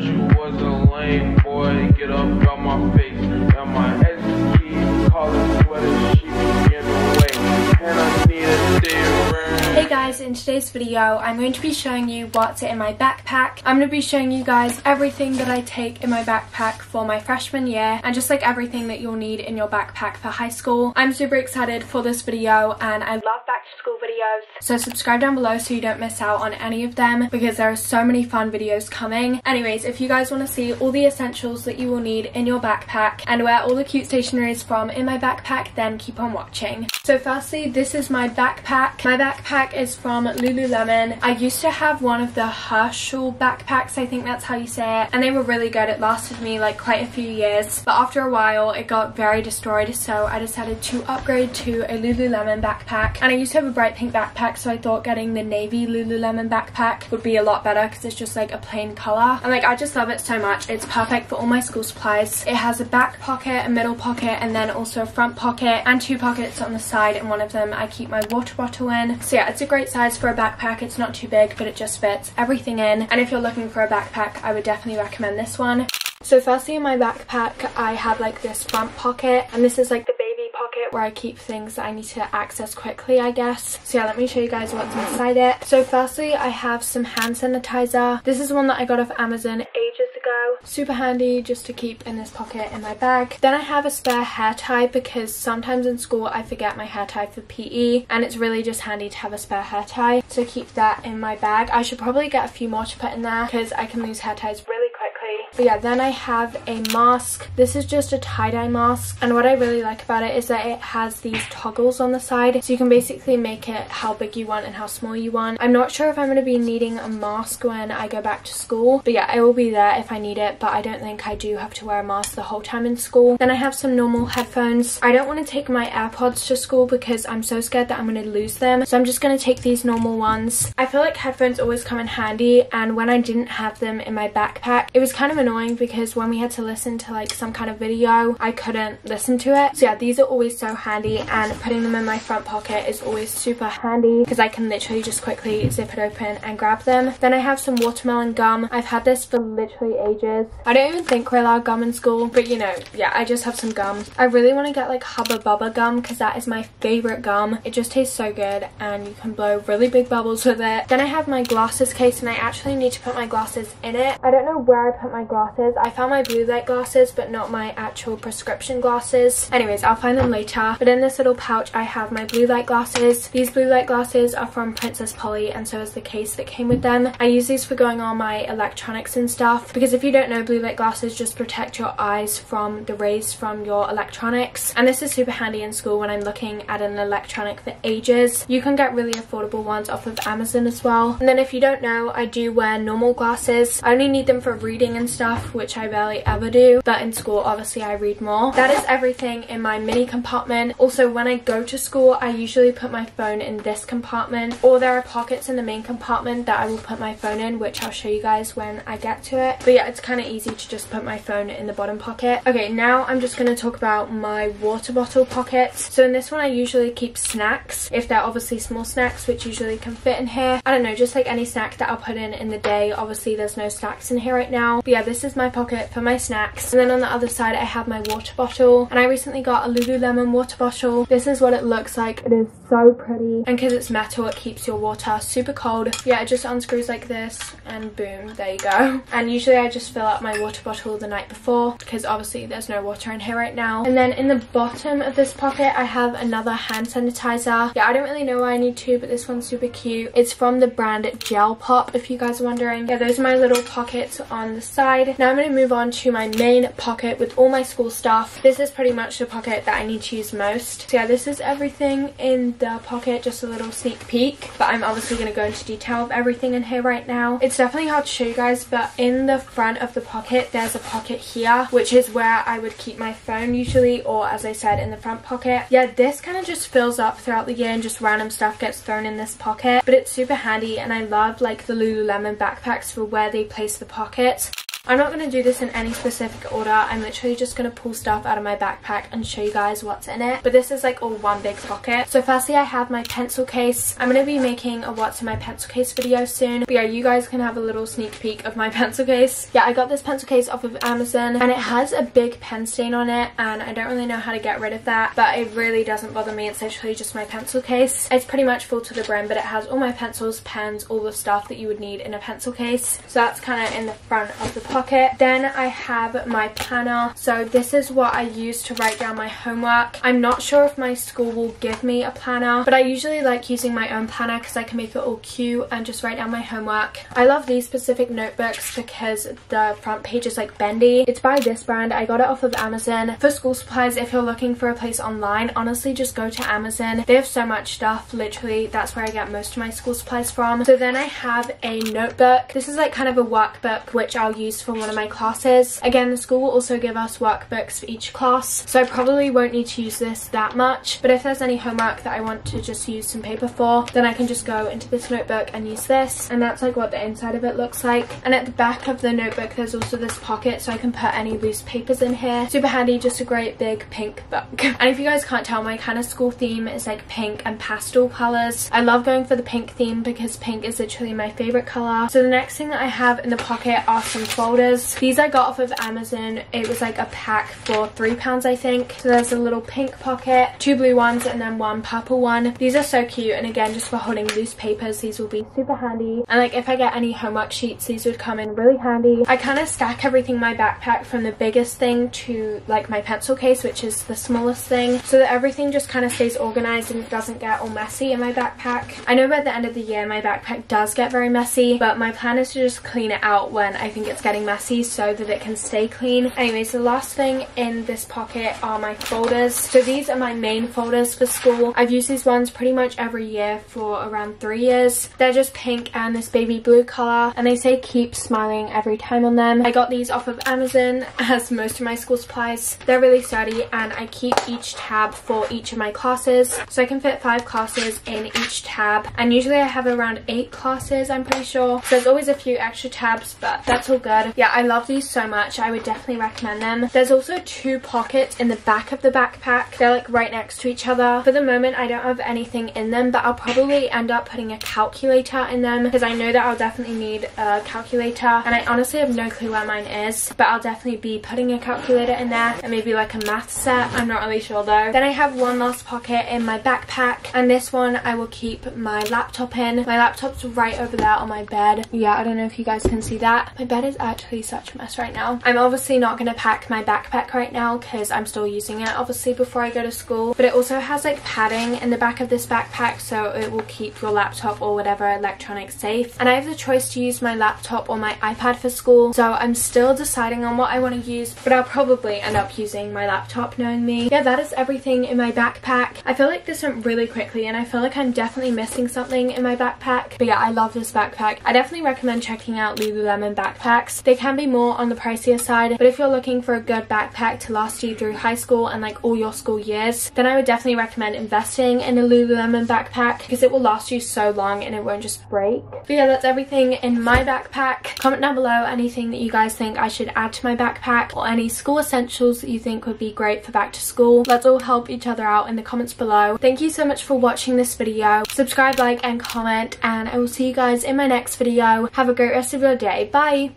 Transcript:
You was a lame boy, get up out my face. And my ex keep calling sweater, she be getting away. And I need to stay around. Hey guys, in today's video, I'm going to be showing you what's in my backpack. I'm going to be showing you guys everything that I take in my backpack for my freshman year, and just like everything that you'll need in your backpack for high school. I'm super excited for this video, and I love back to school videos. So subscribe down below so you don't miss out on any of them, because there are so many fun videos coming. Anyways, if you guys want to see all the essentials that you will need in your backpack and where all the cute stationery is from in my backpack, then keep on watching. So firstly, this is my backpack. My backpack is from Lululemon. I used to have one of the Herschel backpacks, I think that's how you say it, and they were really good. It lasted me like quite a few years, but after a while it got very destroyed, so I decided to upgrade to a Lululemon backpack. And I used to have a bright pink backpack, so I thought getting the navy Lululemon backpack would be a lot better because it's just like a plain color, and like I just love it so much. It's perfect for all my school supplies. It has a back pocket, a middle pocket, and then also a front pocket, and two pockets on the side, and one of them I keep my water bottle in. So yeah, it's a great size for a backpack. It's not too big, but it just fits everything in, and if you're looking for a backpack, I would definitely recommend this one. So firstly, in my backpack I have like this front pocket, and this is like the baby pocket where I keep things that I need to access quickly, I guess. So yeah, let me show you guys what's inside it. So firstly, I have some hand sanitizer. This is one that I got off Amazon ages ago. Super handy just to keep in this pocket in my bag. Then I have a spare hair tie, because sometimes in school I forget my hair tie for PE, and it's really just handy to have a spare hair tie. So keep that in my bag. I should probably get a few more to put in there because I can lose hair ties really quickly. But yeah, then I have a mask. This is just a tie-dye mask, and what I really like about it is that it has these toggles on the side, so you can basically make it how big you want and how small you want. I'm not sure if I'm going to be needing a mask when I go back to school, but yeah, it will be there if I need it, but I don't think I do have to wear a mask the whole time in school. Then I have some normal headphones. I don't want to take my AirPods to school because I'm so scared that I'm going to lose them, so I'm just going to take these normal ones. I feel like headphones always come in handy, and when I didn't have them in my backpack, it was kind of annoying because when we had to listen to like some kind of video, I couldn't listen to it. So yeah, these are always so handy, and putting them in my front pocket is always super handy because I can literally just quickly zip it open and grab them. Then I have some watermelon gum. I've had this for literally ages. I don't even think we're allowed gum in school, but you know, yeah, I just have some gum. I really want to get like Hubba Bubba gum because that is my favorite gum. It just tastes so good, and you can blow really big bubbles with it. Then I have my glasses case, and I actually need to put my glasses in it. I don't know where I put my glasses. I found my blue light glasses, but not my actual prescription glasses. Anyways, I'll find them later. But in this little pouch, I have my blue light glasses. These blue light glasses are from Princess Polly, and so is the case that came with them. I use these for going on my electronics and stuff, because if you don't know, blue light glasses just protect your eyes from the rays from your electronics. And this is super handy in school when I'm looking at an electronic for ages. You can get really affordable ones off of Amazon as well. And then if you don't know, I do wear normal glasses. I only need them for reading and stuff, which I barely ever do, but in school obviously I read more. That is everything in my mini compartment. Also, when I go to school, I usually put my phone in this compartment, or there are pockets in the main compartment that I will put my phone in, which I'll show you guys when I get to it. But yeah, it's kind of easy to just put my phone in the bottom pocket. Okay, now I'm just going to talk about my water bottle pockets. So in this one I usually keep snacks, if they're obviously small snacks, which usually can fit in here. I don't know, just like any snack that I'll put in the day. Obviously there's no snacks in here right now, but yeah, this is my pocket for my snacks. And then on the other side I have my water bottle, and I recently got a Lululemon water bottle. This is what it looks like. It is so pretty, and because it's metal, it keeps your water super cold. Yeah, it just unscrews like this, and boom, there you go. And usually I just fill up my water bottle the night before, because obviously there's no water in here right now. And then in the bottom of this pocket I have another hand sanitizer. Yeah, I don't really know why I need two, but this one's super cute. It's from the brand Gel Pop, if you guys are wondering. Yeah, those are my little pockets on the side. Now I'm going to move on to my main pocket with all my school stuff. This is pretty much the pocket that I need to use most. So yeah, this is everything in the pocket, just a little sneak peek, but I'm obviously going to go into detail of everything in here right now. It's definitely hard to show you guys, but in the front of the pocket there's a pocket here, which is where I would keep my phone usually, or as I said, in the front pocket. Yeah, this kind of just fills up throughout the year, and just random stuff gets thrown in this pocket, but it's super handy, and I love like the Lululemon backpacks for where they place the pockets. I'm not going to do this in any specific order. I'm literally just going to pull stuff out of my backpack and show you guys what's in it. But this is like all one big pocket. So firstly, I have my pencil case. I'm going to be making a what's in my pencil case video soon. But yeah, you guys can have a little sneak peek of my pencil case. Yeah, I got this pencil case off of Amazon and it has a big pen stain on it. And I don't really know how to get rid of that, but it really doesn't bother me. It's literally just my pencil case. It's pretty much full to the brim, but it has all my pencils, pens, all the stuff that you would need in a pencil case. So that's kind of in the front of the pocket. Then I have my planner. So this is what I use to write down my homework. I'm not sure if my school will give me a planner, but I usually like using my own planner because I can make it all cute and just write down my homework. I love these specific notebooks because the front page is like bendy. It's by this brand. I got it off of Amazon. For school supplies, if you're looking for a place online, honestly just go to Amazon. They have so much stuff. Literally, that's where I get most of my school supplies from. So then I have a notebook. This is like kind of a workbook which I'll use for one of my classes. Again, the school will also give us workbooks for each class, so I probably won't need to use this that much, but if there's any homework that I want to just use some paper for, then I can just go into this notebook and use this. And that's like what the inside of it looks like. And at the back of the notebook there's also this pocket, so I can put any loose papers in here. Super handy, just a great big pink book. And if you guys can't tell, my kind of school theme is like pink and pastel colors. I love going for the pink theme because pink is literally my favorite color. So the next thing that I have in the pocket are some folders. These I got off of Amazon. It was like a pack for £3, I think. So there's a little pink pocket, two blue ones, and then one purple one. These are so cute, and again, just for holding loose papers, these will be super handy. And like if I get any homework sheets, these would come in really handy. I kind of stack everything in my backpack from the biggest thing to like my pencil case, which is the smallest thing, so that everything just kind of stays organized and it doesn't get all messy in my backpack. I know by the end of the year my backpack does get very messy, but my plan is to just clean it out when I think it's getting messy so that it can stay clean. Anyways, the last thing in this pocket are my folders. So these are my main folders for school. I've used these ones pretty much every year for around 3 years. They're just pink and this baby blue color, and they say keep smiling every time on them. I got these off of Amazon as most of my school supplies. They're really sturdy and I keep each tab for each of my classes, so I can fit 5 classes in each tab, and usually I have around 8 classes, I'm pretty sure. So there's always a few extra tabs, but that's all good. Yeah, I love these so much. I would definitely recommend them. There's also 2 pockets in the back of the backpack. They're like right next to each other. For the moment I don't have anything in them, but I'll probably end up putting a calculator in them because I know that I'll definitely need a calculator, and I honestly have no clue where mine is, but I'll definitely be putting a calculator in there and maybe like a math set. I'm not really sure though. Then I have one last pocket in my backpack, and this one I will keep my laptop in. My laptop's right over there on my bed. Yeah, I don't know if you guys can see that. My bed is actually such a mess right now. I'm obviously not going to pack my backpack right now because I'm still using it obviously before I go to school, but it also has like padding in the back of this backpack, so it will keep your laptop or whatever electronics safe. And I have the choice to use my laptop or my iPad for school, so I'm still deciding on what I want to use, but I'll probably end up using my laptop knowing me. Yeah, that is everything in my backpack. I feel like this went really quickly and I feel like I'm definitely missing something in my backpack, but yeah, I love this backpack. I definitely recommend checking out Lululemon backpacks. They can be more on the pricier side, but if you're looking for a good backpack to last you through high school and like all your school years, then I would definitely recommend investing in a Lululemon backpack because it will last you so long and it won't just break. But yeah, that's everything in my backpack. Comment down below anything that you guys think I should add to my backpack or any school essentials that you think would be great for back to school. Let's all help each other out in the comments below. Thank you so much for watching this video. Subscribe, like, and comment, and I will see you guys in my next video. Have a great rest of your day. Bye!